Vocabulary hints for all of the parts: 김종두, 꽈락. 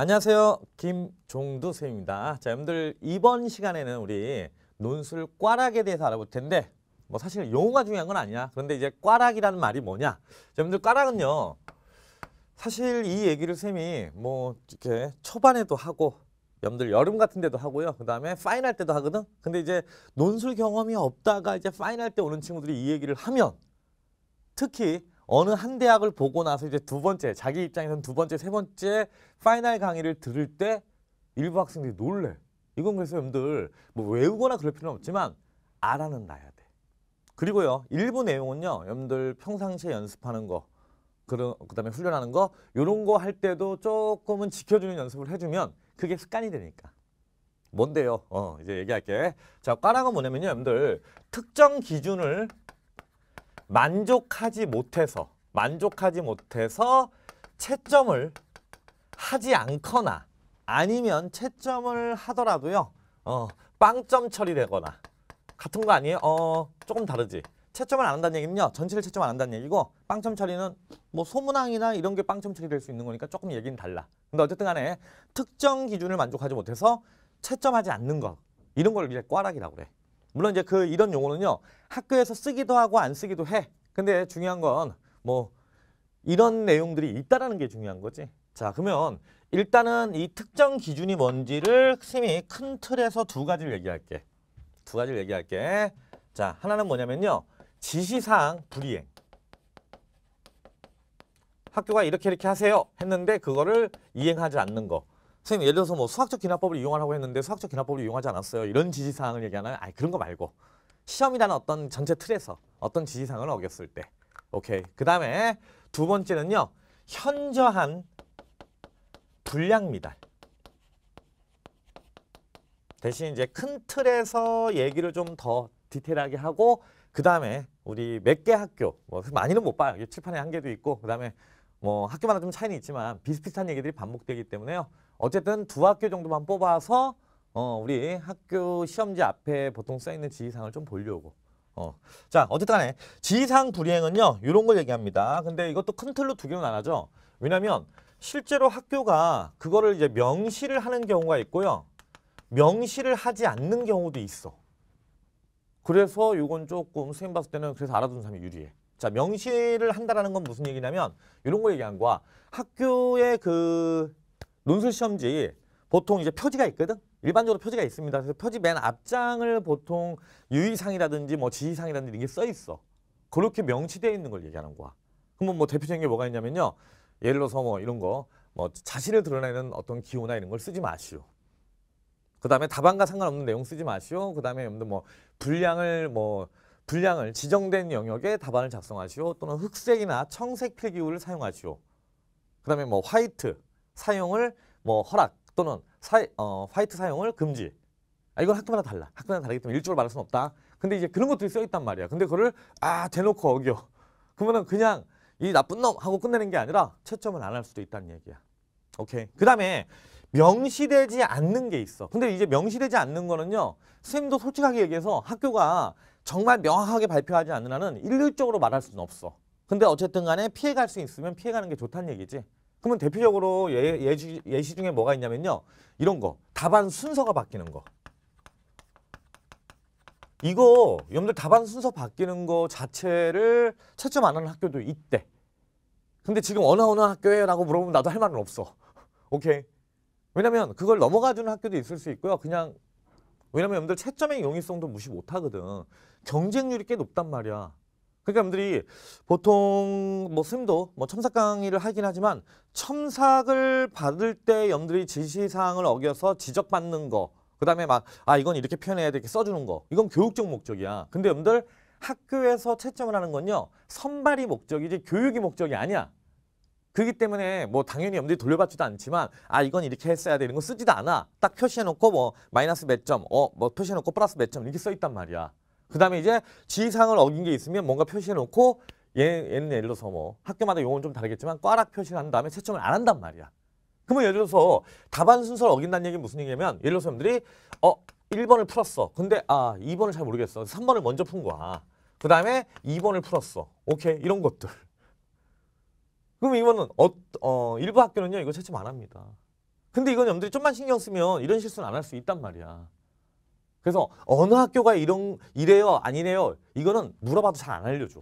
안녕하세요. 김종두 선생님입니다. 자, 여러분들 이번 시간에는 우리 논술 꽈락에 대해서 알아볼 텐데 뭐 사실 용어가 중요한 건 아니야. 그런데 이제 꽈락이라는 말이 뭐냐. 자, 여러분들 꽈락은요. 사실 이 얘기를 쌤이 뭐 이렇게 초반에도 하고 여러분들 여름 같은 데도 하고요. 그 다음에 파이널 때도 하거든. 근데 이제 논술 경험이 없다가 이제 파이널 때 오는 친구들이 이 얘기를 하면 특히 어느 한 대학을 보고 나서 이제 두 번째, 자기 입장에서는 두 번째, 세 번째 파이널 강의를 들을 때 일부 학생들이 놀래. 이건 그래서 여러분들 뭐 외우거나 그럴 필요는 없지만 알아는 놔야 돼. 그리고요. 일부 내용은요. 여러분들 평상시에 연습하는 거, 그다음에 훈련하는 거, 이런 거 할 때도 조금은 지켜주는 연습을 해주면 그게 습관이 되니까. 뭔데요? 이제 얘기할게. 자, 꽈락은 뭐냐면요. 여러분들 특정 기준을 만족하지 못해서 채점을 하지 않거나 아니면 채점을 하더라도요. 빵점 처리되거나 같은 거 아니에요? 조금 다르지. 채점을 안 한다는 얘기는요. 전체를 채점 안 한다는 얘기고 빵점 처리는 뭐 소문항이나 이런 게 빵점 처리될 수 있는 거니까 조금 얘기는 달라. 근데 어쨌든 간에 특정 기준을 만족하지 못해서 채점하지 않는 거. 이런 걸 이제 꽈락이라고 그래. 물론 이제 이런 용어는요. 학교에서 쓰기도 하고 안 쓰기도 해. 근데 중요한 건 뭐 이런 내용들이 있다라는 게 중요한 거지. 자, 그러면 일단은 이 특정 기준이 뭔지를 선생님이 큰 틀에서 두 가지를 얘기할게. 자, 하나는 뭐냐면요. 지시사항 불이행. 학교가 이렇게 하세요 했는데 그거를 이행하지 않는 거. 선생님 예를 들어서 뭐 수학적 기납법을 이용하라고 했는데 수학적 기납법을 이용하지 않았어요. 이런 지시사항을 얘기하나요? 아니, 그런 거 말고 시험이라는 어떤 전체 틀에서 어떤 지시사항을 어겼을 때. 오케이. 그 다음에 두 번째는요. 현저한 분량 미달. 대신 이제 큰 틀에서 얘기를 좀 더 디테일하게 하고 그 다음에 우리 몇 개 학교, 뭐 많이는 못 봐요. 칠판에 한 개도 있고 그 다음에 뭐 학교마다 좀 차이는 있지만 비슷비슷한 얘기들이 반복되기 때문에요. 어쨌든 두 학교 정도만 뽑아서 우리 학교 시험지 앞에 보통 써있는 지시사항을 좀 보려고. 자, 어쨌든 간에 지시사항 불이행은요. 이런 걸 얘기합니다. 근데 이것도 큰 틀로 두 개로 나눠죠. 왜냐하면 실제로 학교가 그거를 이제 명시를 하는 경우가 있고요. 명시를 하지 않는 경우도 있어. 그래서 이건 조금 선생님 봤을 때는 그래서 알아두는 사람이 유리해. 자, 명시를 한다라는 건 무슨 얘기냐면 이런 거 얘기한 거야. 학교의 논술 시험지 보통 이제 표지가 있거든. 일반적으로 표지가 있습니다. 그래서 표지 맨 앞장을 보통 유의사항이라든지 뭐 지시사항이라든지 이런 게 써 있어. 그렇게 명시되어 있는 걸 얘기하는 거야. 그럼 뭐 대표적인 게 뭐가 있냐면요. 예를 들어서 뭐 이런 거, 뭐 자신을 드러내는 어떤 기호나 이런 걸 쓰지 마시오. 그 다음에 답안과 상관없는 내용 쓰지 마시오. 그 다음에 여러분들 뭐 분량을 지정된 영역에 답안을 작성하시오. 또는 흑색이나 청색 필기구를 사용하시오. 그 다음에 뭐 화이트 사용을 뭐 허락 또는 화이트 사용을 금지. 이건 학교마다 달라. 학교마다 다르기 때문에 일주일 말할 수는 없다. 근데 이제 그런 것들이 써있단 말이야. 근데 그거를 대놓고 어겨. 그러면은 그냥 이 나쁜 놈 하고 끝내는 게 아니라 채점을 안 할 수도 있다는 얘기야. 오케이. 그 다음에 명시되지 않는 게 있어. 근데 이제 명시되지 않는 거는요. 선생님도 솔직하게 얘기해서 학교가 정말 명확하게 발표하지 않는 한은 일률적으로 말할 수는 없어. 근데 어쨌든 간에 피해갈 수 있으면 피해가는 게 좋다는 얘기지. 그러면 대표적으로 예시 중에 뭐가 있냐면요. 이런 거. 답안 순서가 바뀌는 거. 이거 여러분들 답안 순서 바뀌는 거 자체를 채점 안 하는 학교도 있대. 근데 지금 어느 학교에 라고 물어보면 나도 할 말은 없어. 오케이. 왜냐면 그걸 넘어가주는 학교도 있을 수 있고요. 그냥 왜냐면 여러분들 채점의 용이성도 무시 못하거든. 경쟁률이 꽤 높단 말이야. 그러니까 여러분들이 보통 뭐 선생님도 뭐 첨삭 강의를 하긴 하지만 첨삭을 받을 때 여러분들이 지시사항을 어겨서 지적받는 거. 그다음에 막 이건 이렇게 표현해야 돼 이렇게 써주는 거. 이건 교육적 목적이야. 근데 여러분들 학교에서 채점을 하는 건요. 선발이 목적이지 교육이 목적이 아니야. 그렇기 때문에 뭐 당연히 여러분들이 돌려받지도 않지만 이건 이렇게 했어야 돼 이런 거 쓰지도 않아. 딱 표시해놓고 뭐 마이너스 몇 점, 뭐 표시해놓고 플러스 몇 점 이렇게 써있단 말이야. 그 다음에 이제 지시사항을 어긴 게 있으면 뭔가 표시해놓고 얘는 예를 들어서 뭐 학교마다 용어는 좀 다르겠지만 꽈락 표시를 한 다음에 채점을 안 한단 말이야. 그러면 예를 들어서 답안 순서를 어긴다는 얘기는 무슨 얘기냐면 예를 들어서 여러분들이 1번을 풀었어. 근데 2번을 잘 모르겠어. 3번을 먼저 푼 거야. 그 다음에 2번을 풀었어. 오케이. 이런 것들. 그럼 이거는 일부 학교는요. 이거 채점 안 합니다. 근데 이건 여러분들이 좀만 신경 쓰면 이런 실수는 안 할 수 있단 말이야. 그래서 어느 학교가 이래요 아니래요 이거는 물어봐도 잘 안 알려줘.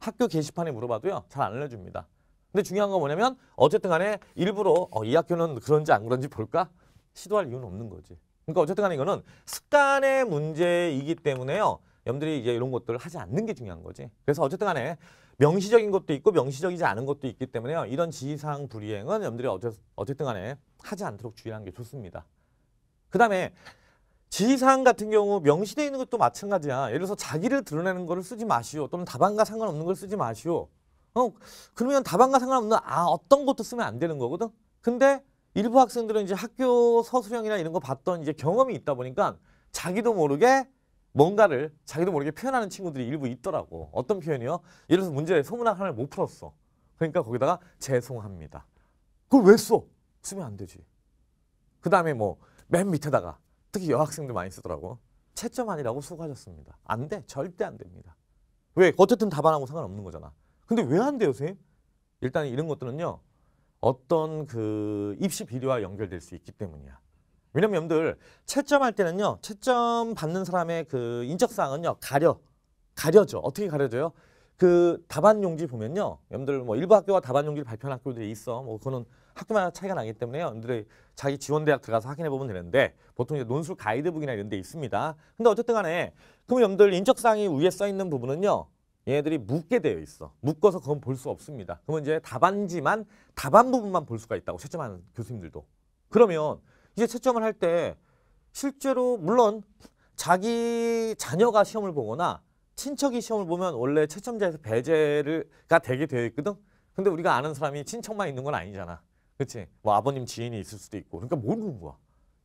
학교 게시판에 물어봐도요 잘 안 알려줍니다. 근데 중요한 건 뭐냐면 어쨌든 간에 일부러 이 학교는 그런지 안 그런지 볼까? 시도할 이유는 없는 거지. 그러니까 어쨌든 간에 이거는 습관의 문제이기 때문에요. 여러분들이 이제 이런 것들을 하지 않는 게 중요한 거지. 그래서 어쨌든 간에 명시적인 것도 있고 명시적이지 않은 것도 있기 때문에요. 이런 지시사항 불이행은 여러분들이 어쨌든 간에 하지 않도록 주의하는 게 좋습니다. 그 다음에 지시사항 같은 경우 명시되어 있는 것도 마찬가지야. 예를 들어서 자기를 드러내는 거를 쓰지 마시오. 또는 답안과 상관없는 걸 쓰지 마시오. 그러면 답안과 상관없는 어떤 것도 쓰면 안 되는 거거든. 근데 일부 학생들은 이제 학교 서술형이나 이런 거 봤던 이제 경험이 있다 보니까 자기도 모르게 뭔가를 자기도 모르게 표현하는 친구들이 일부 있더라고. 어떤 표현이요? 예를 들어서 문제 소문학 하나를 못 풀었어. 그러니까 거기다가 죄송합니다. 그걸 왜 써? 쓰면 안 되지. 그 다음에 뭐 맨 밑에다가 특히 여학생들 많이 쓰더라고. 채점 아니라고 수고하셨습니다. 안 돼. 절대 안 됩니다. 왜? 어쨌든 답안하고 상관없는 거잖아. 근데 왜 안 돼요, 선생님? 일단 이런 것들은요. 어떤 그 입시 비리와 연결될 수 있기 때문이야. 왜냐면 여러분들 채점할 때는요. 채점 받는 사람의 그 인적사항은요. 가려져. 어떻게 가려져요? 그 답안 용지 보면요. 여러분들 뭐 일부 학교와 답안 용지를 발표한 학교들이 있어. 뭐 그거는 학교마다 차이가 나기 때문에요. 여러분들이 자기 지원 대학 들어가서 확인해 보면 되는데 보통 이제 논술 가이드북이나 이런 데 있습니다. 근데 어쨌든 간에 그럼 여러분들 인적사항이 위에 써 있는 부분은요. 얘네들이 묶게 되어 있어. 묶어서 그건 볼 수 없습니다. 그러면 이제 답안지만 답안 부분만 볼 수가 있다고 채점하는 교수님들도. 그러면 이제 채점을 할 때 실제로 물론 자기 자녀가 시험을 보거나 친척이 시험을 보면 원래 채점자에서 배제가 되게 되어 있거든. 근데 우리가 아는 사람이 친척만 있는 건 아니잖아. 그치? 뭐 아버님 지인이 있을 수도 있고. 그러니까 모르는 거야.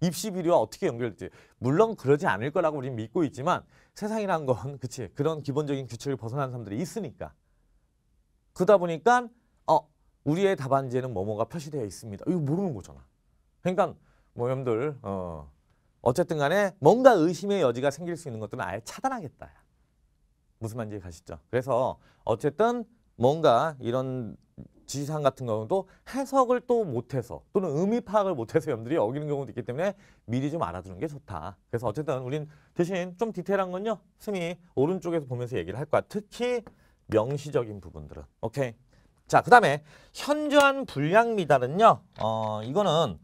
입시 비리와 어떻게 연결될지. 물론 그러지 않을 거라고 우리는 믿고 있지만 세상이란 건 그치 그런 기본적인 규칙을 벗어난 사람들이 있으니까. 그러다 보니까 우리의 답안지에는 뭐뭐가 표시되어 있습니다. 이거 모르는 거잖아. 그러니까 뭐 여러분들 어쨌든 간에 뭔가 의심의 여지가 생길 수 있는 것들은 아예 차단하겠다. 무슨 말인지 가시죠? 그래서 어쨌든 뭔가 이런 지시사항 같은 경우도 해석을 또 못해서 또는 의미 파악을 못해서 여러분들이 어기는 경우도 있기 때문에 미리 좀 알아두는 게 좋다. 그래서 어쨌든 우린 대신 좀 디테일한 건요. 쌤이 오른쪽에서 보면서 얘기를 할 거야. 특히 명시적인 부분들은. 오케이. 자, 그 다음에 현저한 불량 미달은요. 이거는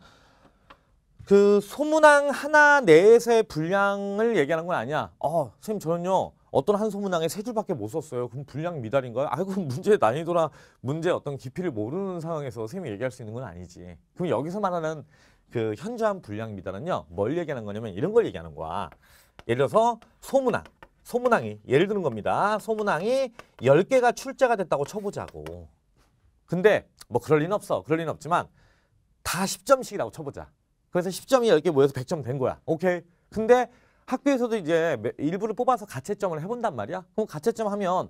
그 소문항 하나 내에서의 불량을 얘기하는 건 아니야. 쌤 저는요. 어떤 한 소문항에 세 줄밖에 못 썼어요. 그럼 불량 미달인가요? 그럼 문제의 난이도나 문제 어떤 깊이를 모르는 상황에서 쌤이 얘기할 수 있는 건 아니지. 그럼 여기서 말하는 그 현저한 불량 미달은요. 뭘 얘기하는 거냐면 이런 걸 얘기하는 거야. 예를 들어서 소문항이 예를 드는 겁니다. 소문항이 10개가 출제가 됐다고 쳐보자고. 근데 뭐 그럴 리는 없어. 그럴 리는 없지만 다 10점씩이라고 쳐보자. 그래서 10점이 10개 모여서 100점 된 거야. 오케이. 근데 학교에서도 이제 일부를 뽑아서 가채점을 해본단 말이야. 그럼 가채점하면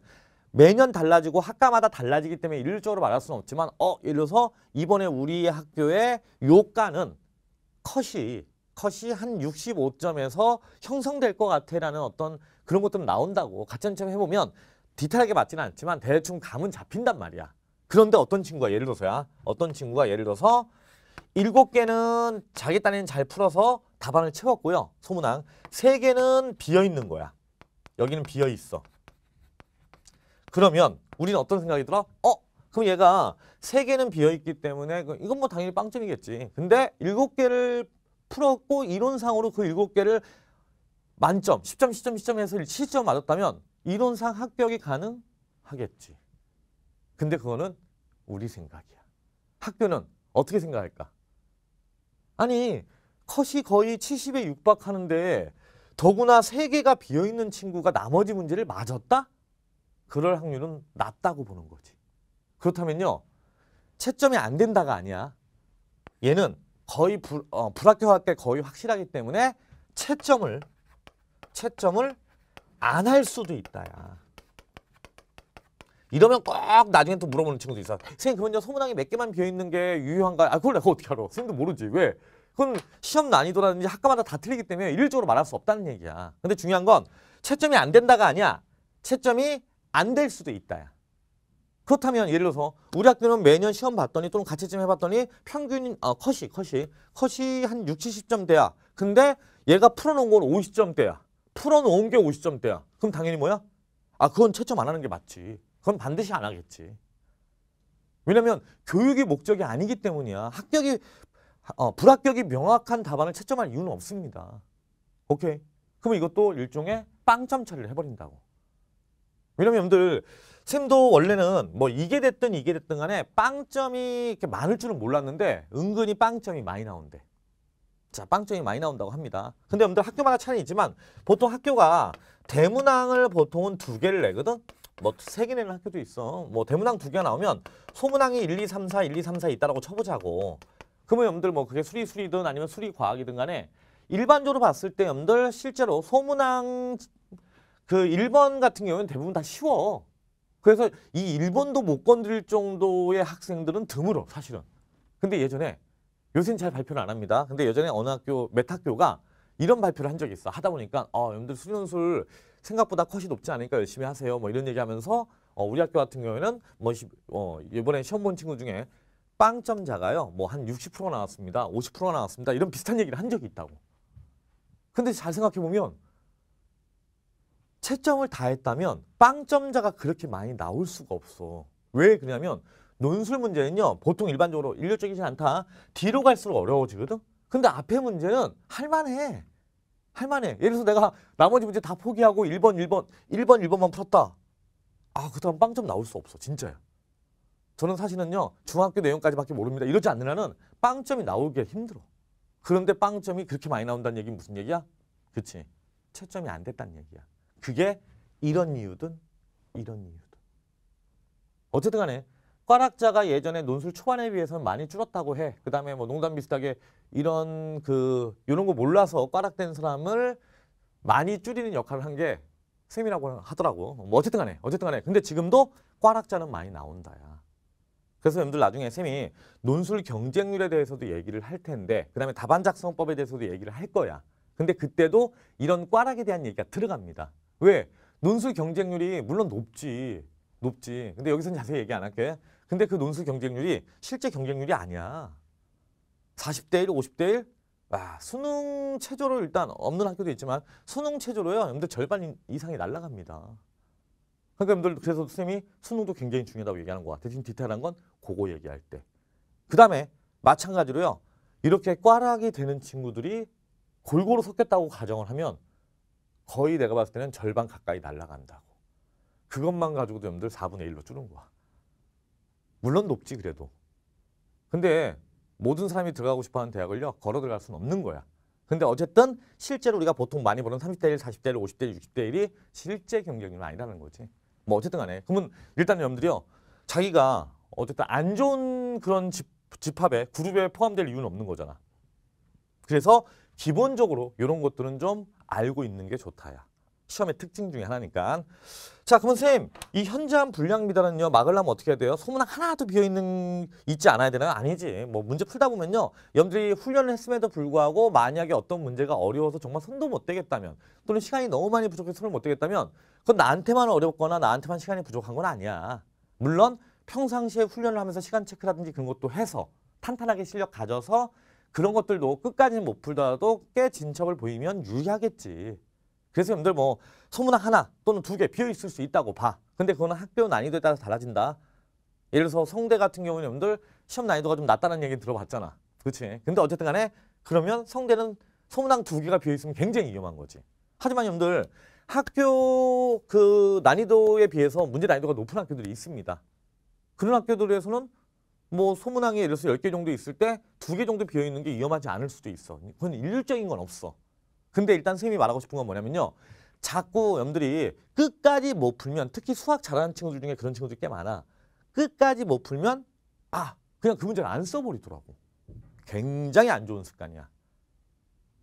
매년 달라지고 학과마다 달라지기 때문에 일률적으로 말할 수는 없지만 예를 들어서 이번에 우리 학교의 요과는 컷이 한 65점에서 형성될 것 같아라는 어떤 그런 것들 나온다고 가채점 해보면 디테일하게 맞지는 않지만 대충 감은 잡힌단 말이야. 그런데 어떤 친구가 예를 들어서 7개는 자기 딴에는 잘 풀어서 답안을 채웠고요. 소문항 3개는 비어있는 거야. 여기는 비어있어. 그러면 우리는 어떤 생각이 들어? 그럼 얘가 3개는 비어있기 때문에 이건 뭐 당연히 빵점이겠지. 근데 7개를 풀었고 이론상으로 그 7개를 만점 10점 해서 7점 맞았다면 이론상 합격이 가능하겠지. 근데 그거는 우리 생각이야. 학교는 어떻게 생각할까? 아니 컷이 거의 70에 육박하는데 더구나 3개가 비어있는 친구가 나머지 문제를 맞았다? 그럴 확률은 낮다고 보는 거지. 그렇다면요. 채점이 안 된다가 아니야. 얘는 거의 불합격할 때 거의 확실하기 때문에 채점을 안 할 수도 있다야. 이러면 꼭 나중에 또 물어보는 친구도 있어. 선생님 그러면 소문항이 몇 개만 비어있는 게 유효한가요? 그걸 내가 어떻게 알아. 선생님도 모르지. 왜? 그건 시험 난이도라든지 학과마다 다 틀리기 때문에 일률적으로 말할 수 없다는 얘기야. 근데 중요한 건 채점이 안 된다가 아니야. 채점이 안 될 수도 있다야. 그렇다면 예를 들어서 우리 학교는 매년 시험 봤더니 또는 가채점 해봤더니 평균 컷이 한 60, 70점대야. 근데 얘가 풀어놓은 건 50점대야. 풀어놓은 게 50점대야. 그럼 당연히 뭐야? 아, 그건 채점 안 하는 게 맞지. 그건 반드시 안 하겠지. 왜냐면 교육이 목적이 아니기 때문이야. 합격이 불합격이 명확한 답안을 채점할 이유는 없습니다. 오케이. 그럼 이것도 일종의 빵점 처리를 해버린다고. 왜냐면 여러분들 쌤도 원래는 뭐 이게 됐든 간에 빵점이 이렇게 많을 줄은 몰랐는데 은근히 빵점이 많이 나온대. 자, 빵점이 많이 나온다고 합니다. 근데 여러분들 학교마다 차이 있지만 보통 학교가 대문항을 보통은 2개를 내거든. 뭐 3개 내는 학교도 있어. 뭐 대문항 2개가 나오면 소문항이 1, 2, 3, 4, 1, 2, 3, 4 있다라고 쳐보자고. 그러면 여러분들 뭐 그게 수리든 아니면 수리과학이든 간에 일반적으로 봤을 때 여러분들 실제로 소문항 그 1번 같은 경우는 대부분 다 쉬워. 그래서 이 1번도 못 건드릴 정도의 학생들은 드물어, 사실은. 근데 예전에, 요새는 잘 발표를 안 합니다. 근데 예전에 어느 학교, 몇 학교가 이런 발표를 한 적이 있어. 하다 보니까 여러분들 수련술 생각보다 컷이 높지 않으니까 열심히 하세요. 뭐 이런 얘기하면서 우리 학교 같은 경우에는 뭐 이번에 시험 본 친구 중에 빵점자가요, 뭐 한 60%가 나왔습니다. 50%가 나왔습니다. 이런 비슷한 얘기를 한 적이 있다고. 근데 잘 생각해 보면 채점을 다 했다면 빵점자가 그렇게 많이 나올 수가 없어. 왜 그러냐면 논술 문제는요, 보통 일반적으로 일률적이지 않다. 뒤로 갈수록 어려워지거든. 근데 앞에 문제는 할만해. 할만해. 예를 들어서 내가 나머지 문제 다 포기하고 1번만 풀었다. 아, 그다음 빵점 나올 수 없어. 진짜야. 저는 사실은요, 중학교 내용까지밖에 모릅니다. 이러지 않으려면 빵점이 나오기가 힘들어. 그런데 빵점이 그렇게 많이 나온다는 얘기는 무슨 얘기야? 그치? 채점이 안 됐다는 얘기야. 그게 이런 이유든 이런 이유든. 어쨌든 간에 꽈락자가 예전에 논술 초반에 비해서는 많이 줄었다고 해. 그 다음에 뭐 농담 비슷하게 이런 이런 거 몰라서 꽈락된 사람을 많이 줄이는 역할을 한 게 쌤이라고 하더라고. 뭐 어쨌든 간에. 근데 지금도 꽈락자는 많이 나온다야. 그래서 여러분들 나중에 쌤이 논술 경쟁률에 대해서도 얘기를 할 텐데 그 다음에 답안 작성법에 대해서도 얘기를 할 거야. 근데 그때도 이런 꽈락에 대한 얘기가 들어갑니다. 왜? 논술 경쟁률이 물론 높지. 근데 여기서는 자세히 얘기 안 할게. 근데 그 논술 경쟁률이 실제 경쟁률이 아니야. 40대 1, 50대 1? 와, 수능 최저로 일단 없는 학교도 있지만 수능 최저로요, 여러분들 절반 이상이 날아갑니다. 그러니까 여러분들 그래서 선생님이 수능도 굉장히 중요하다고 얘기하는 것 같아. 지금 디테일한 건 그거 얘기할 때. 그 다음에 마찬가지로요, 이렇게 꽈락이 되는 친구들이 골고루 섞였다고 가정을 하면 거의 내가 봤을 때는 절반 가까이 날아간다고. 그것만 가지고도 여러분들 4분의 1로 줄은 거야. 물론 높지, 그래도. 근데 모든 사람이 들어가고 싶어하는 대학을요, 걸어 들어갈 수는 없는 거야. 근데 어쨌든 실제로 우리가 보통 많이 보는 30대 1, 40대 1, 50대 1, 60대 1이 실제 경쟁률은 아니라는 거지. 뭐 어쨌든 간에. 그러면 일단 여러분들이요, 자기가 어쨌든 안 좋은 그런 집합에, 그룹에 포함될 이유는 없는 거잖아. 그래서 기본적으로 이런 것들은 좀 알고 있는 게 좋다야. 시험의 특징 중에 하나니까. 자, 그러면 선생님, 이 현저한 불량 미달은요, 막으려면 어떻게 해야 돼요? 소문항 하나도 있지 않아야 되나요? 아니지. 뭐 문제 풀다 보면요, 여러분들이 훈련을 했음에도 불구하고 만약에 어떤 문제가 어려워서 정말 손도 못 대겠다면, 또는 시간이 너무 많이 부족해서 손을 못 대겠다면, 그건 나한테만 어렵거나 나한테만 시간이 부족한 건 아니야. 물론 평상시에 훈련을 하면서 시간 체크라든지 그런 것도 해서 탄탄하게 실력 가져서 그런 것들도 끝까지는 못 풀더라도 꽤 진척을 보이면 유리하겠지. 그래서 여러분들 뭐 소문항 하나 또는 2개 비어있을 수 있다고 봐. 근데 그거는 학교 난이도에 따라서 달라진다. 예를 들어서 성대 같은 경우는 여러분들 시험 난이도가 좀 낮다는 얘기 들어봤잖아. 그렇지? 근데 어쨌든 간에 그러면 성대는 소문항 2개가 비어있으면 굉장히 위험한 거지. 하지만 여러분들 학교 그 난이도에 비해서 문제 난이도가 높은 학교들이 있습니다. 그런 학교들에서는 뭐 소문항이 예를 들어서 10개 정도 있을 때 2개 정도 비어있는 게 위험하지 않을 수도 있어. 그건 일률적인 건 없어. 근데 일단 선생님이 말하고 싶은 건 뭐냐면요, 자꾸 여러분들이 끝까지 못 풀면, 특히 수학 잘하는 친구들 중에 그런 친구들이 꽤 많아. 끝까지 못 풀면 그냥 그 문제를 안 써버리더라고. 굉장히 안 좋은 습관이야.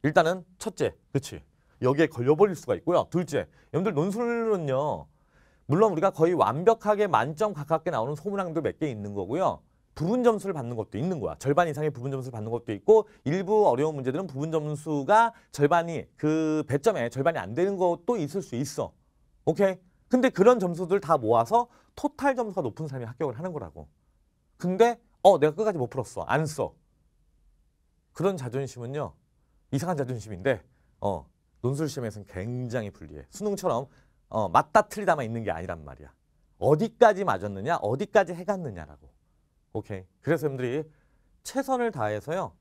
일단은 첫째, 그치? 여기에 걸려버릴 수가 있고요. 둘째, 여러분들 논술은요, 물론 우리가 거의 완벽하게 만점 가깝게 나오는 소문항도 몇 개 있는 거고요. 부분 점수를 받는 것도 있는 거야. 절반 이상의 부분 점수를 받는 것도 있고, 일부 어려운 문제들은 부분 점수가 절반이 그 배점에 절반이 안 되는 것도 있을 수 있어. 오케이? 근데 그런 점수들 다 모아서 토탈 점수가 높은 사람이 합격을 하는 거라고. 근데 내가 끝까지 못 풀었어. 안 써. 그런 자존심은요. 이상한 자존심인데 논술시험에서는 굉장히 불리해. 수능처럼 맞다 틀리다만 있는 게 아니란 말이야. 어디까지 맞았느냐, 어디까지 해갔느냐라고. 오케이. 그래서 여러분들이 최선을 다해서요.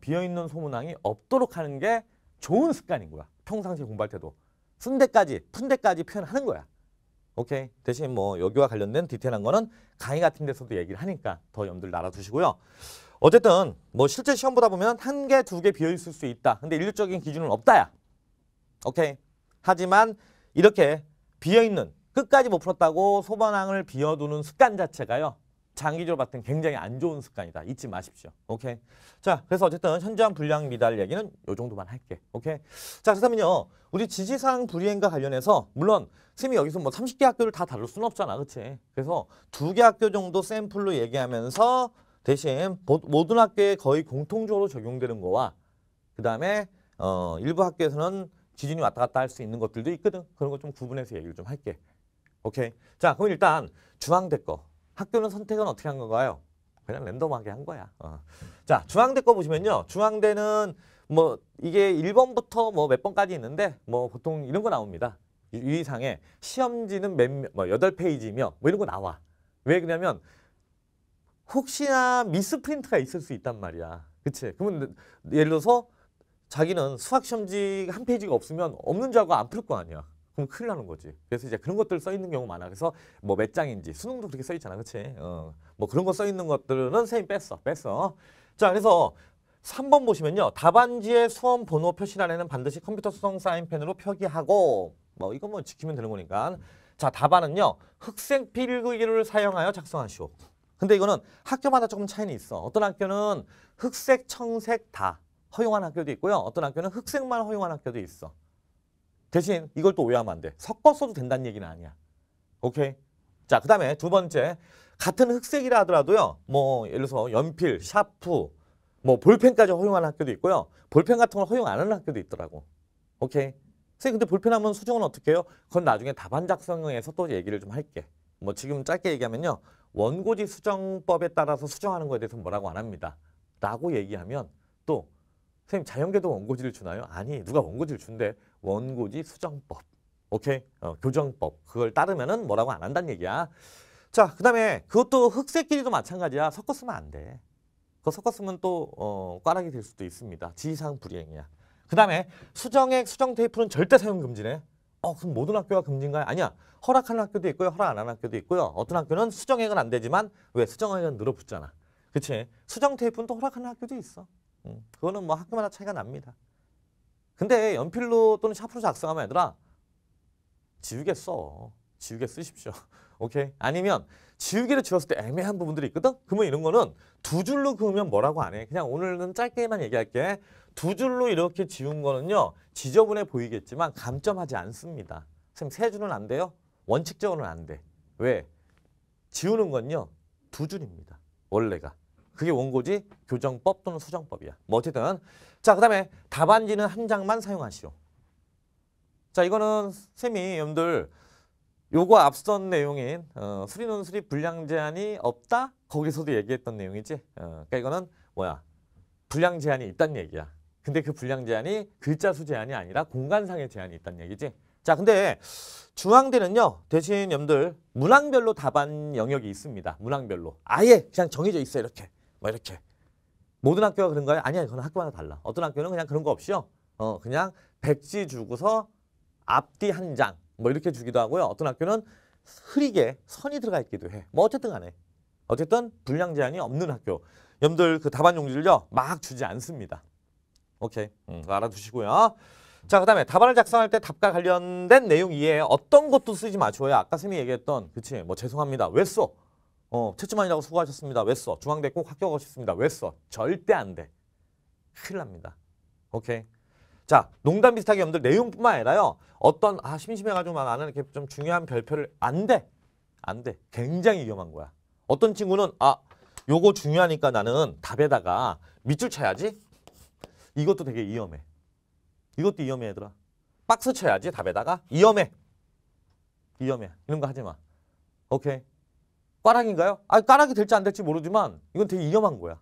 비어있는 소문항이 없도록 하는 게 좋은 습관인 거야. 평상시 공부할 때도. 쓴 데까지, 푼 데까지 표현하는 거야. 오케이. 대신 여기와 관련된 디테일한 거는 강의 같은 데서도 얘기를 하니까 더 염두를 날아두시고요. 어쨌든 실제 시험 보다 보면 한 개, 두 개 비어있을 수 있다. 근데 일률적인 기준은 없다야. 오케이. 하지만 이렇게 비어있는, 끝까지 못 풀었다고 소반항을 비워두는 습관 자체가요. 장기적으로 봤을 땐 굉장히 안 좋은 습관이다. 잊지 마십시오. 오케이. 자, 그래서 어쨌든 현저한 분량 미달 얘기는 요 정도만 할게. 오케이. 자, 그렇다면요. 우리 지시사항 불이행과 관련해서 물론 쌤이 여기서 30개 학교를 다 다룰 수는 없잖아. 그치? 그래서 2개 학교 정도 샘플로 얘기하면서 대신 모든 학교에 거의 공통적으로 적용되는 거와 그 다음에 일부 학교에서는 기준이 왔다 갔다 할 수 있는 것들도 있거든. 그런 거 좀 구분해서 얘기를 좀 할게. 오케이. 자, 그럼 일단 중앙대 거. 학교는 선택은 어떻게 한 건가요? 그냥 랜덤하게 한 거야. 자, 중앙대 거 보시면요. 중앙대는 이게 1번부터 몇 번까지 있는데 보통 이런 거 나옵니다. 유의사항에 시험지는 8페이지며 이런 거 나와. 왜 그러냐면 혹시나 미스프린트가 있을 수 있단 말이야. 그치? 그러면 예를 들어서 자기는 수학시험지 한 페이지가 없으면 없는 줄 알고 안 풀 거 아니야. 그럼 큰일 나는 거지. 그래서 이제 그런 것들 써 있는 경우 많아. 그래서 몇 장인지 수능도 그렇게 써 있잖아, 그렇지? 그런 거 써 있는 것들은 선생님 뺐어. 자, 그래서 3번 보시면요, 답안지의 수험 번호 표시란에는 반드시 컴퓨터 수성 사인펜으로 표기하고 이거 지키면 되는 거니까. 자, 답안은요, 흑색 필기를 사용하여 작성하시오. 근데 이거는 학교마다 조금 차이는 있어. 어떤 학교는 흑색, 청색 다 허용한 학교도 있고요. 어떤 학교는 흑색만 허용한 학교도 있어. 대신 이걸 또 오해하면 안 돼. 섞어 써도 된다는 얘기는 아니야. 오케이? 자, 그 다음에 두 번째. 같은 흑색이라 하더라도요. 예를 들어서 연필, 샤프, 볼펜까지 허용하는 학교도 있고요. 볼펜 같은 걸 허용 안 하는 학교도 있더라고. 오케이? 선생님, 근데 볼펜하면 수정은 어떻게 해요? 그건 나중에 답안 작성에서 또 얘기를 좀 할게. 지금 짧게 얘기하면요. 원고지 수정법에 따라서 수정하는 거에 대해서 뭐라고 안 합니다. 라고 얘기하면 또 선생님, 자연계도 원고지를 주나요? 아니, 누가 원고지를 준대. 원고지 수정법, 오케이? 교정법. 그걸 따르면은 뭐라고 안 한다는 얘기야. 자, 그 다음에 그것도 흑색끼리도 마찬가지야. 섞어 쓰면 안 돼. 그거 섞어 쓰면 또 꽈락이 될 수도 있습니다. 지시사항 불이행이야. 그 다음에 수정액, 수정 테이프는 절대 사용 금지네. 그럼 모든 학교가 금지인가요? 아니야. 허락하는 학교도 있고요. 허락 안 하는 학교도 있고요. 어떤 학교는 수정액은 안 되지만 왜? 수정액은 늘어붙잖아. 그치? 수정 테이프는 또 허락하는 학교도 있어. 그거는 학교마다 차이가 납니다. 근데 연필로 또는 샤프로 작성하면 얘들아 지우개 써. 지우개 쓰십시오. 오케이? 아니면 지우개를 지웠을 때 애매한 부분들이 있거든? 그러면 이런 거는 두 줄로 그으면 뭐라고 안 해. 그냥 오늘은 짧게만 얘기할게. 두 줄로 이렇게 지운 거는요. 지저분해 보이겠지만 감점하지 않습니다. 선생님, 세 줄은 안 돼요? 원칙적으로는 안 돼. 왜? 지우는 건요. 두 줄입니다. 원래가. 그게 원고지 교정법 또는 수정법이야. 어쨌든. 자, 그 다음에 답안지는 한 장만 사용하시오. 자, 이거는 쌤이 여러분들 요거 앞선 내용인 수리논술이 분량 제한이 없다? 거기서도 얘기했던 내용이지. 그러니까 이거는 분량 제한이 있다는 얘기야. 근데 그 분량 제한이 글자 수 제한이 아니라 공간상의 제한이 있다는 얘기지. 자, 근데 중앙대는요. 대신 여러분들 문항별로 답안 영역이 있습니다. 문항별로. 아예 그냥 정해져 있어요. 이렇게. 이렇게. 모든 학교가 그런가요? 아니야. 그건 학교마다 달라. 어떤 학교는 그냥 그런 거 없이요. 그냥 백지 주고서 앞뒤 한 장. 이렇게 주기도 하고요. 어떤 학교는 흐리게 선이 들어가 있기도 해. 어쨌든 간에. 어쨌든 분량 제한이 없는 학교. 여러분들 그 답안 용지를요. 막 주지 않습니다. 오케이. 알아두시고요. 자, 그 다음에 답안을 작성할 때 답과 관련된 내용 이외에 어떤 것도 쓰지 마시고요. 아까 선생님이 얘기했던 그치. 죄송합니다. 왜 써? 채점만이라고 수고하셨습니다. 왜 써? 중앙대 꼭 합격하고 싶습니다. 왜 써? 절대 안 돼. 큰일 납니다. 오케이. 자, 농담 비슷하게 여러분들 내용뿐만 아니라요. 어떤 심심해가지고 나는 이렇게 좀 중요한 별표를 안 돼. 안 돼. 굉장히 위험한 거야. 어떤 친구는 요거 중요하니까 나는 답에다가 밑줄 쳐야지. 이것도 되게 위험해. 이것도 위험해 얘들아. 박스 쳐야지 답에다가. 위험해. 이런 거 하지 마. 오케이. 까락인가요? 아, 까락이 될지 안 될지 모르지만 이건 되게 위험한 거야.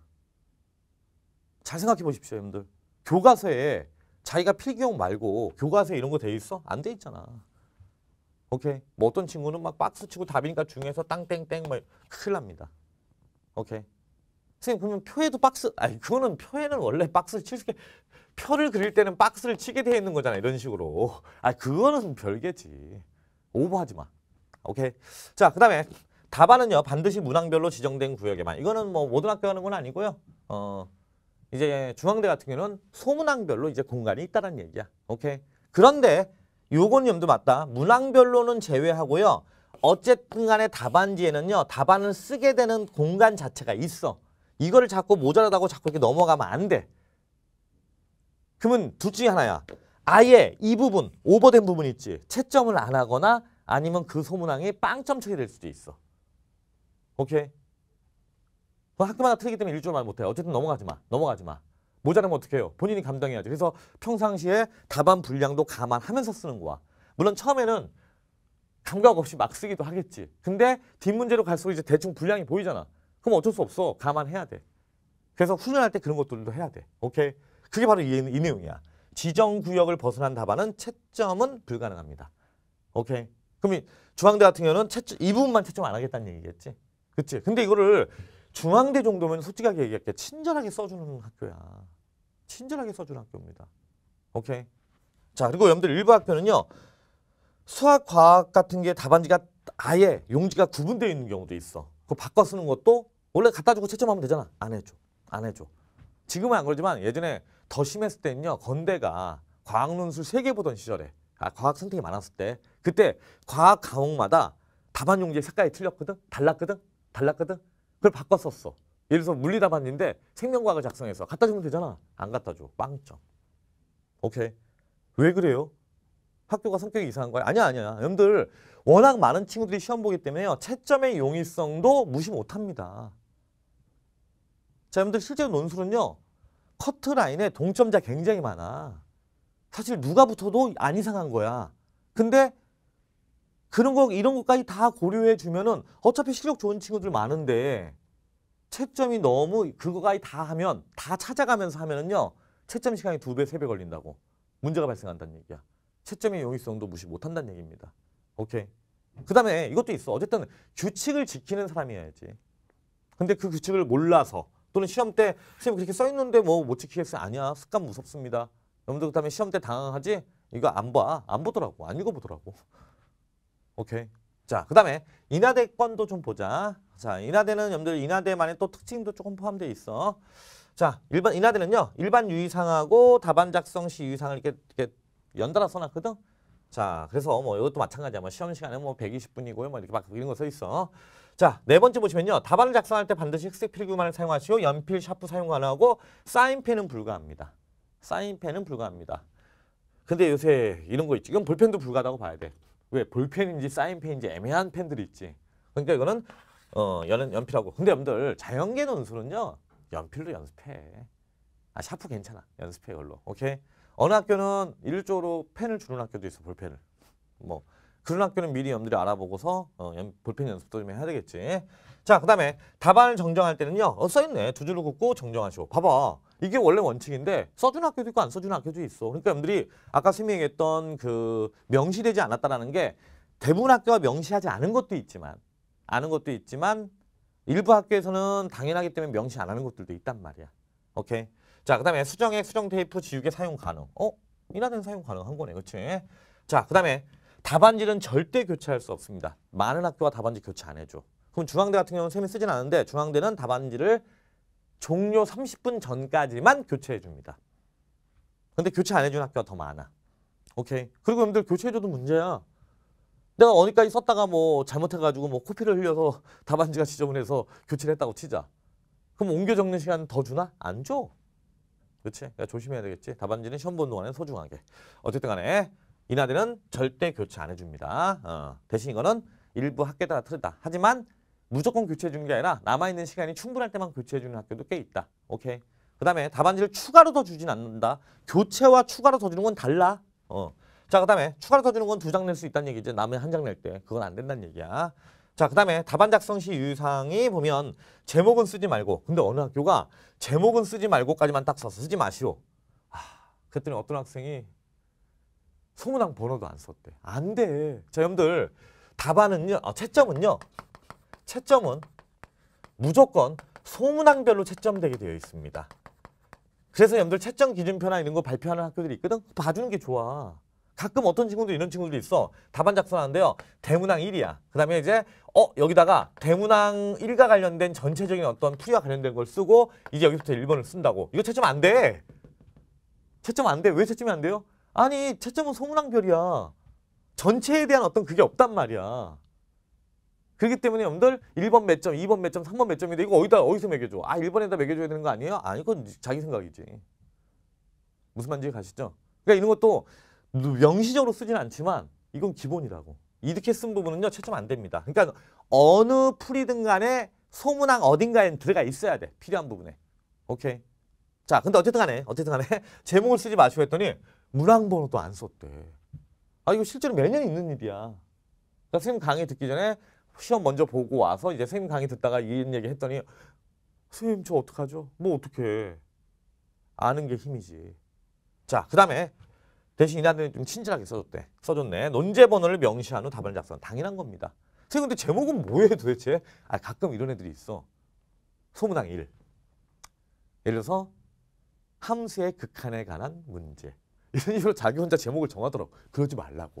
잘 생각해 보십시오, 여러분들. 교과서에 자기가 필기용 말고 교과서에 이런 거 돼 있어? 안 돼 있잖아. 오케이. 뭐 어떤 친구는 막 박수 치고 답이니까 중에서 땅땡땡 막 큰일 납니다. 오케이. 선생님, 그러면 표에도 박스, 아니 그거는 표에는 원래 박스를 칠 수 있게, 표를 그릴 때는 박스를 치게 되어 있는 거잖아, 이런 식으로. 아, 그거는 별개지. 오버하지 마. 오케이. 자, 그다음에 답안은요, 반드시 문항별로 지정된 구역에만. 이거는 뭐 모든 학교 하는 건 아니고요. 이제 중앙대 같은 경우는 소문항별로 이제 공간이 있다라는 얘기야. 오케이. 그런데 요건 염두 맞다. 문항별로는 제외하고요. 어쨌든 간에 답안지에는요, 답안을 쓰게 되는 공간 자체가 있어. 이거를 자꾸 모자라다고 자꾸 이렇게 넘어가면 안 돼. 그러면 둘 중에 하나야. 아예 이 부분, 오버된 부분 있지. 채점을 안 하거나 아니면 그 소문항이 빵점 처리될 수도 있어. 오케이? 학교마다 틀리기 때문에 일주일 말 못해. 어쨌든 넘어가지 마. 넘어가지 마. 모자라면 어떡해요? 본인이 감당해야지. 그래서 평상시에 답안 분량도 감안하면서 쓰는 거야. 물론 처음에는 감각 없이 막 쓰기도 하겠지. 근데 뒷문제로 갈수록 이제 대충 분량이 보이잖아. 그럼 어쩔 수 없어. 감안해야 돼. 그래서 훈련할 때 그런 것들도 해야 돼. 오케이? 그게 바로 이 내용이야. 지정 구역을 벗어난 답안은 채점은 불가능합니다. 오케이? 그럼 중앙대 같은 경우는 이 부분만 채점 안 하겠다는 얘기겠지? 그치? 근데 이거를 중앙대 정도면 솔직하게 얘기할게. 친절하게 써주는 학교야. 친절하게 써주는 학교입니다. 오케이? 자, 그리고 여러분들 일부 학교는요. 수학, 과학 같은 게 답안지가 아예 용지가 구분되어 있는 경우도 있어. 그거 바꿔 쓰는 것도 원래 갖다 주고 채점하면 되잖아. 안 해줘. 안 해줘. 지금은 안 그러지만 예전에 더 심했을 때는요. 건대가 과학논술 3개 보던 시절에, 아, 과학 선택이 많았을 때, 그때 과학 과목마다 답안 용지의 색깔이 틀렸거든? 달랐거든? 그걸 바꿔 썼어. 예를 들어서 물리 답안인데 생명과학을 작성해서 갖다 주면 되잖아. 안 갖다 줘. 빵점. 오케이. 왜 그래요? 학교가 성격이 이상한 거야? 아니야. 여러분들 워낙 많은 친구들이 시험 보기 때문에요. 채점의 용이성도 무시 못합니다. 자, 여러분들 실제로 논술은요. 커트라인에 동점자 굉장히 많아. 사실 누가 붙어도 안 이상한 거야. 근데 그런 거, 이런 것까지 다 고려해 주면은 어차피 실력 좋은 친구들 많은데 채점이 너무 그거까지 다 하면, 다 찾아가면서 하면은요. 채점 시간이 2배, 3배 걸린다고. 문제가 발생한다는 얘기야. 채점의 용이성도 무시 못한다는 얘기입니다. 오케이. 그 다음에 이것도 있어. 어쨌든 규칙을 지키는 사람이어야지. 근데 그 규칙을 몰라서, 또는 시험 때 선생님 그렇게 써있는데 뭐 못 지키겠어요? 아니야. 습관 무섭습니다. 여러분들 그 다음에 시험 때 당황하지? 이거 안 봐. 안 보더라고. 안 읽어보더라고. 오케이. 자, 그 다음에 인하대 건도 좀 보자. 자, 인하대는 여러분들 인하대만의 또 특징도 조금 포함되어 있어. 자, 일반 인하대는요. 일반 유의사항하고 답안 작성 시 유의사항을 이렇게 연달아 써놨거든. 자, 그래서 뭐 이것도 마찬가지야. 뭐 시험 시간에 뭐 120분이고요. 뭐 이렇게 막 이런 거 써 있어. 자, 네 번째 보시면요. 답안을 작성할 때 반드시 흑색 필기구만을 사용하시오. 연필, 샤프 사용 안 하고 사인펜은 불가합니다. 사인펜은 불가합니다. 근데 요새 이런 거 있지. 이건 볼펜도 불가하다고 봐야 돼. 왜? 볼펜인지 사인펜인지 애매한 펜들이 있지. 그러니까 이거는 연필하고. 근데 여러분들 자연계 논술은요. 연필로 연습해. 아, 샤프 괜찮아. 연습해 이걸로. 오케이? 어느 학교는 일조로 펜을 주는 학교도 있어, 볼펜을. 뭐 그런 학교는 미리 여러분들이 알아보고서 볼펜 연습도 좀 해야 되겠지. 자, 그 다음에 답안을 정정할 때는요. 써있네. 두 줄로 긋고 정정하시오. 봐봐. 이게 원래 원칙인데 써주는 학교도 있고 안 써주는 학교도 있어. 그러니까 여러분들이 아까 선생님이 얘기했던 그 명시되지 않았다라는 게 대부분 학교가 명시하지 않은 것도 있지만 일부 학교에서는 당연하기 때문에 명시 안 하는 것들도 있단 말이야. 오케이? 자, 그 다음에 수정액, 수정 테이프, 지우개 사용 가능. 인하대는 사용 가능한 거네. 그치? 자, 그 다음에 답안지는 절대 교체할 수 없습니다. 많은 학교가 답안지 교체 안 해줘. 그럼 중앙대 같은 경우는 쌤이 쓰진 않은데 중앙대는 답안지를 종료 30분 전까지만 교체해 줍니다. 근데 교체 안 해주는 학교가 더 많아. 오케이? 그리고 여러분들 교체해줘도 문제야. 내가 어디까지 썼다가 뭐 잘못해가지고 뭐 코피를 흘려서 답안지가 지저분해서 교체를 했다고 치자. 그럼 옮겨 적는 시간 더 주나? 안 줘. 그치? 그러니까 조심해야 되겠지. 답안지는 시험 보는 동안에 소중하게. 어쨌든 간에 인하대는 절대 교체 안 해줍니다. 대신 이거는 일부 학교에 따라 틀리다. 하지만 무조건 교체해주는 게 아니라 남아있는 시간이 충분할 때만 교체해주는 학교도 꽤 있다. 오케이. 그 다음에 답안지를 추가로 더 주진 않는다. 교체와 추가로 더 주는 건 달라. 자, 그 다음에 추가로 더 주는 건 2장 낼 수 있다는 얘기지. 남의 1장 낼 때. 그건 안 된다는 얘기야. 자, 그 다음에 답안 작성 시 유의사항이 보면 제목은 쓰지 말고, 근데 어느 학교가 제목은 쓰지 말고까지만 딱 썼어. 쓰지 마시오. 그랬더니 어떤 학생이 소문항 번호도 안 썼대. 안 돼. 자, 여러분들 답안은요, 채점은 무조건 소문항별로 채점되게 되어 있습니다. 그래서 여러분들 채점 기준표나 이런 거 발표하는 학교들이 있거든. 봐주는 게 좋아. 가끔 어떤 친구도 이런 친구들이 있어. 답안 작성하는데요, 대문항 1이야. 그 다음에 이제 여기다가 대문항 1과 관련된 전체적인 어떤 풀이와 관련된 걸 쓰고 이제 여기부터 1번을 쓴다고. 이거 채점 안 돼. 채점 안 돼. 왜 채점이 안 돼요? 아니, 채점은 소문항별이야. 전체에 대한 어떤 그게 없단 말이야. 그렇기 때문에 여러분들 1번 몇 점, 2번 몇 점, 3번 몇 점인데 이거 어디서 매겨줘? 아, 1번에다 매겨줘야 되는 거 아니에요? 아니, 그건 자기 생각이지. 무슨 말인지 가시죠? 그러니까 이런 것도 명시적으로 쓰진 않지만 이건 기본이라고. 이렇게 쓴 부분은요, 채점 안 됩니다. 그러니까 어느 풀이든 간에 소문항 어딘가에 들어가 있어야 돼. 필요한 부분에. 오케이. 자, 근데 어쨌든 간에 제목을 쓰지 마시고 했더니 문항번호도 안 썼대. 아, 이거 실제로 매년 있는 일이야. 그러니까 선생님 강의 듣기 전에 시험 먼저 보고 와서 이제 선생님 강의 듣다가 이런 얘기 했더니, 선생님 저 어떡하죠? 뭐 어떡해. 아는 게 힘이지. 자, 그 다음에 대신 이날들은 좀 친절하게 써줬네. 논제 번호를 명시한 후 답안을 작성. 당연한 겁니다. 선생님 근데 제목은 뭐예요 도대체? 아, 가끔 이런 애들이 있어. 소문항 1. 예를 들어서 함수의 극한에 관한 문제. 이런 식으로 자기 혼자 제목을 정하더라고. 그러지 말라고.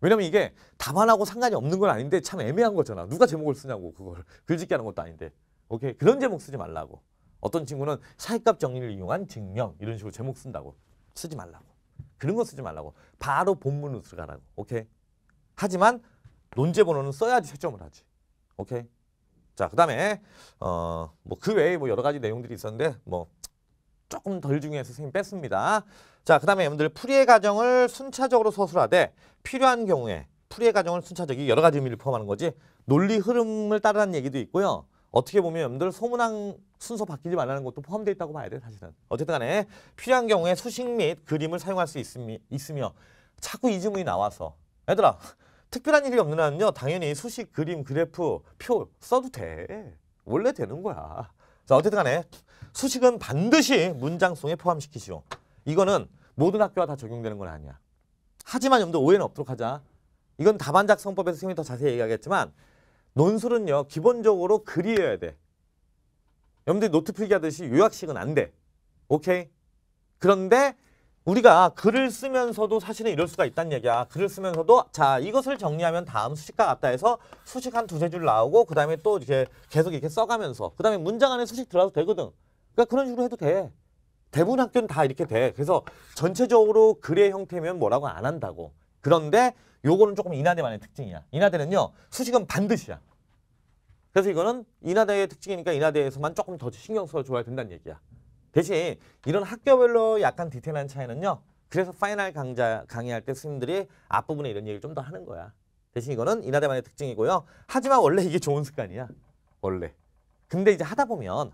왜냐면 이게 답안하고 상관이 없는 건 아닌데 참 애매한 거잖아. 누가 제목을 쓰냐고. 그걸 글짓기 하는 것도 아닌데. 오케이, 그런 제목 쓰지 말라고. 어떤 친구는 사회값 정리를 이용한 증명, 이런 식으로 제목 쓴다고. 쓰지 말라고. 그런 거 쓰지 말라고. 바로 본문으로 들어가라고. 오케이. 하지만 논제 번호는 써야지 채점을 하지. 오케이. 자, 그다음에 그 외에 여러 가지 내용들이 있었는데 조금 덜 중요해서 선생님 뺐습니다. 자, 그 다음에 여러분들 풀이의 과정을 순차적으로 서술하되 필요한 경우에 풀이의 과정을 순차적이 여러 가지 의미를 포함하는 거지. 논리 흐름을 따르라는 얘기도 있고요. 어떻게 보면 여러분들 소문항 순서 바뀌지 말라는 것도 포함되어 있다고 봐야 돼, 사실은. 어쨌든 간에 필요한 경우에 수식 및 그림을 사용할 수 있으며 자꾸 이 질문이 나와서 얘들아, 특별한 일이 없는 한은요 당연히 수식, 그림, 그래프, 표 써도 돼. 원래 되는 거야. 자, 어쨌든 간에 수식은 반드시 문장 속에 포함시키시오. 이거는 모든 학교가 다 적용되는 건 아니야. 하지만 여러분들 오해는 없도록 하자. 이건 답안 작성법에서 선생님이 더 자세히 얘기하겠지만 논술은요 기본적으로 글이어야 돼. 여러분들이 노트 필기 하듯이 요약식은 안 돼. 오케이? 그런데 우리가 글을 쓰면서도 사실은 이럴 수가 있다는 얘기야. 글을 쓰면서도 자, 이것을 정리하면 다음 수식과 같다 해서 수식 한 두세 줄 나오고 그 다음에 또 이렇게 계속 이렇게 써가면서 그 다음에 문장 안에 수식 들어가도 되거든. 그러니까 그런 식으로 해도 돼. 대부분 학교는 다 이렇게 돼. 그래서 전체적으로 글의 형태면 뭐라고 안 한다고. 그런데 요거는 조금 인하대만의 특징이야. 인하대는요 수식은 반드시야. 그래서 이거는 인하대의 특징이니까 인하대에서만 조금 더 신경 써줘야 된다는 얘기야. 대신 이런 학교별로 약간 디테일한 차이는요, 그래서 파이널 강의할 때 스님들이 앞부분에 이런 얘기를 좀 더 하는 거야. 대신 이거는 인하대만의 특징이고요. 하지만 원래 이게 좋은 습관이야. 원래. 근데 이제 하다 보면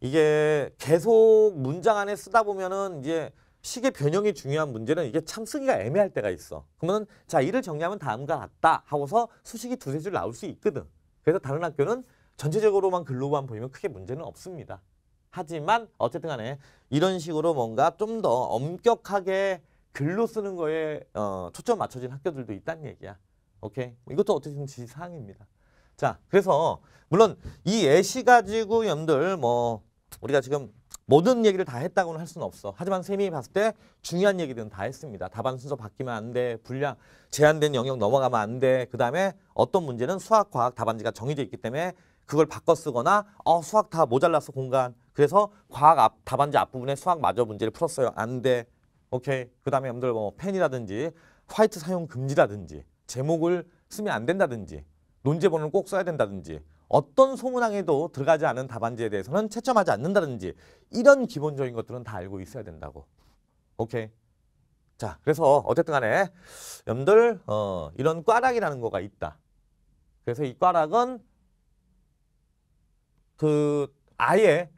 이게 계속 문장 안에 쓰다 보면은 이제 식의 변형이 중요한 문제는 이게 참 쓰기가 애매할 때가 있어. 그러면 자, 이를 정리하면 다음과 같다 하고서 수식이 두세 줄 나올 수 있거든. 그래서 다른 학교는 전체적으로만 글로만 보이면 크게 문제는 없습니다. 하지만 어쨌든 간에 이런 식으로 뭔가 좀 더 엄격하게 글로 쓰는 거에 초점 맞춰진 학교들도 있다는 얘기야. 오케이? 이것도 어쨌든 지시사항입니다. 자, 그래서 물론 이 예시 가지고 여러분들 우리가 지금 모든 얘기를 다 했다고는 할 수는 없어. 하지만 쌤이 봤을 때 중요한 얘기들은 다 했습니다. 답안 순서 바뀌면 안 돼. 분량 제한된 영역 넘어가면 안 돼. 그 다음에 어떤 문제는 수학, 과학 답안지가 정해져 있기 때문에 그걸 바꿔 쓰거나 수학 다 모자랐어 공간. 그래서 과학 답안지 앞부분에 수학 마저 문제를 풀었어요. 안 돼. 오케이. 그 다음에 여러분들 펜이라든지 화이트 사용 금지라든지 제목을 쓰면 안 된다든지 논제 번호를 꼭 써야 된다든지 어떤 소문항에도 들어가지 않은 답안지에 대해서는 채점하지 않는다든지 이런 기본적인 것들은 다 알고 있어야 된다고. 오케이. 자, 그래서 어쨌든 간에 여러분들 이런 꽈락이라는 거가 있다. 그래서 이 꽈락은 아예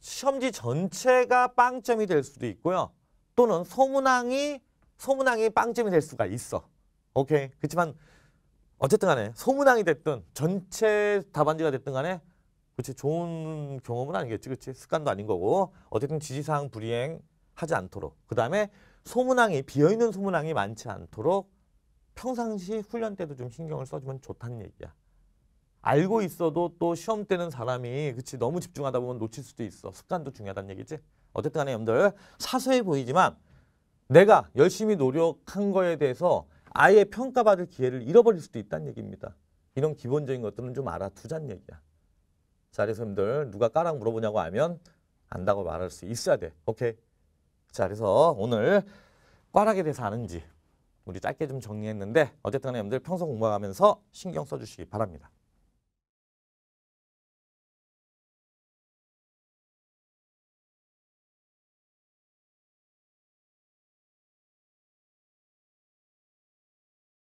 시험지 전체가 빵점이 될 수도 있고요. 또는 소문항이 빵점이 될 수가 있어. 오케이. 그렇지만 어쨌든 간에 소문항이 됐든 전체 답안지가 됐든 간에 그치 좋은 경험은 아니겠지. 그치 습관도 아닌 거고 어쨌든 지시사항 불이행하지 않도록 그 다음에 소문항이 비어있는 소문항이 많지 않도록 평상시 훈련 때도 좀 신경을 써주면 좋다는 얘기야. 알고 있어도 또 시험 때는 사람이 그치 너무 집중하다 보면 놓칠 수도 있어. 습관도 중요하다는 얘기지. 어쨌든 간에 여러분들 사소해 보이지만 내가 열심히 노력한 거에 대해서 아예 평가받을 기회를 잃어버릴 수도 있다는 얘기입니다. 이런 기본적인 것들은 좀 알아두자는 얘기야. 자, 그래서 여러분들 누가 까라고 물어보냐고 하면 안다고 말할 수 있어야 돼. 오케이. 자, 그래서 오늘 꽈락에 대해서 아는지 우리 짧게 좀 정리했는데 어쨌든 간에 여러분들 평소 공부하면서 신경 써주시기 바랍니다.